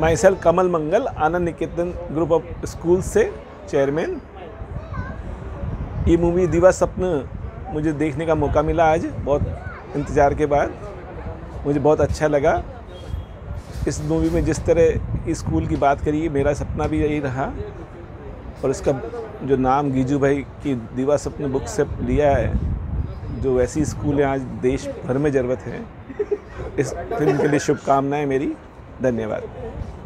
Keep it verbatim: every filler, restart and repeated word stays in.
My self Kamal Mangal Anand Niketan group of school से chairman. ये movie Divaswapna मुझे देखने का मौका मिला आज, बहुत इंतज़ार के बाद। मुझे बहुत अच्छा लगा इस मूवी में। जिस तरह स्कूल की बात करिए, मेरा सपना भी यही रहा, और इसका जो नाम गीजू भाई की दिवास्वप्न बुक से लिया है, जो ऐसी स्कूलें आज देश भर में ज़रूरत है। इस फिल्म के लिए शुभकामनाएं मेरी। धन्यवाद।